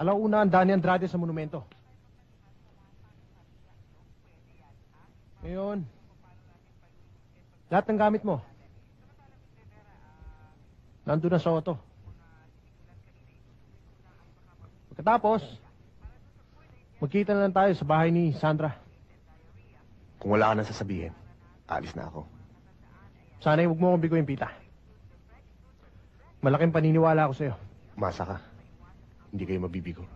Alauna ang Danny Andrade sa monumento. Ngayon, lahat ng gamit mo, nandun na sa auto. Pagkatapos, magkita na lang tayo sa bahay ni Sandra. Kung wala ka nang sasabihin, alis na ako. Sana'y huwag mo kong biguin, Pita. Malaking paniniwala ako sa'yo. Masa ka. Hindi kayo mabibigo.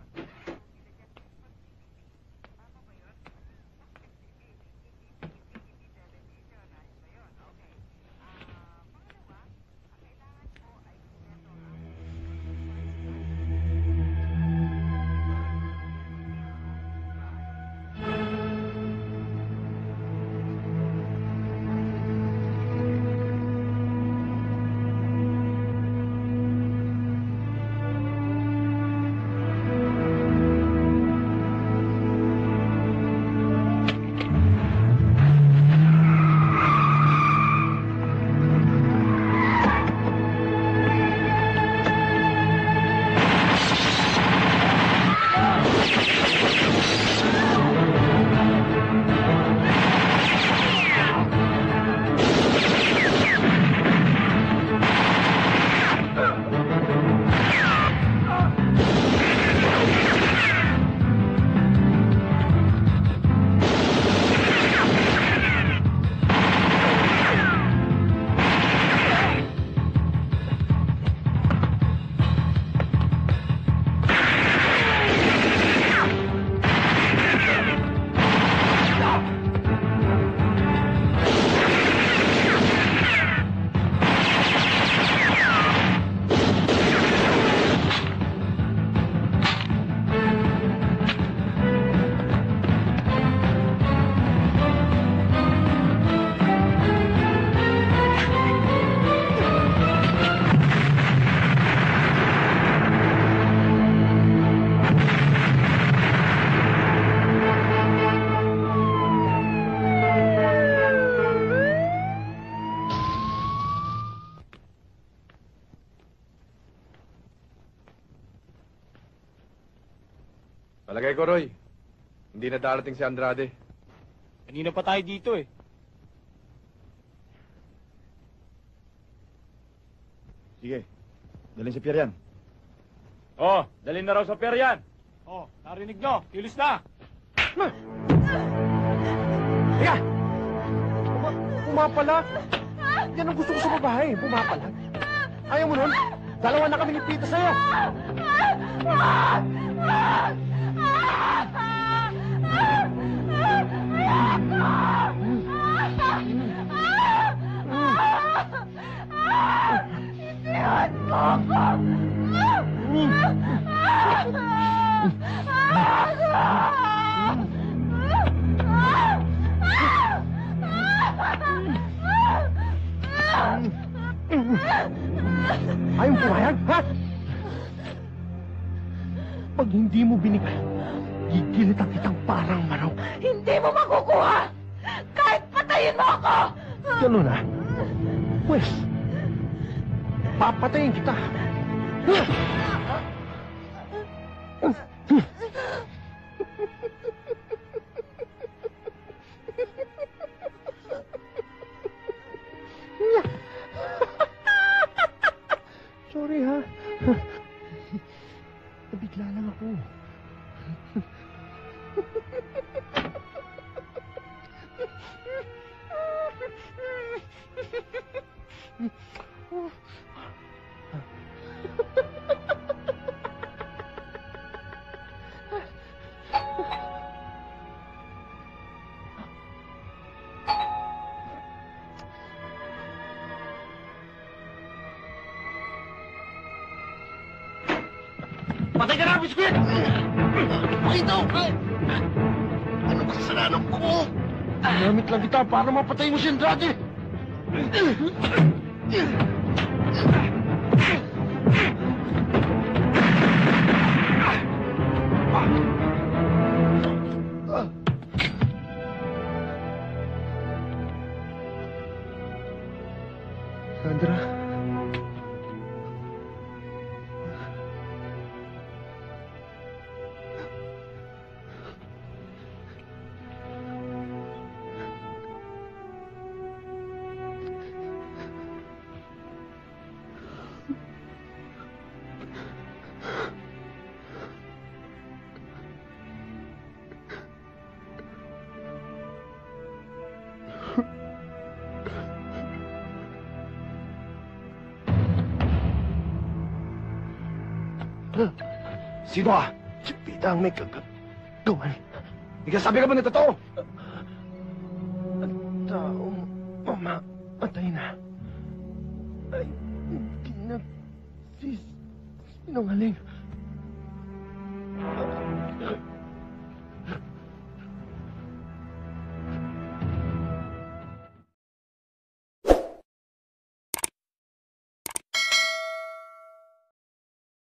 Palagay ko, Roy, hindi na darating si Andrade. Kanina pa tayo dito eh. Sige, dalhin sa pier yan. Oo, dalhin na raw sa pier yan. Oo, narinig nyo, kilis na. Teka! Pumapala? Yan ang gusto ko sa babae, pumapala. Ayaw mo nun? Dalawa na kami nagpita sa'yo. Ayaw pumayag, ha? Pag hindi mo binigay, gigilitan kitang parang maraw. Hindi mo makukuha! Kahit patayin mo ako! Ganun na. Pwes, papatayin kita. Sorry, ha? Nabigla lang ako. Patay ka na, biskwit! Ay, daw! Ano ba kasalanan ko? Namit lang kita para mapatay mo si Andrade! Sandra? Sino ka? Si Pita ang may kagagawan. Nagsasabi ka ba ng totoo? Ang taong mamamatay na ay hindi nagsisinungaling.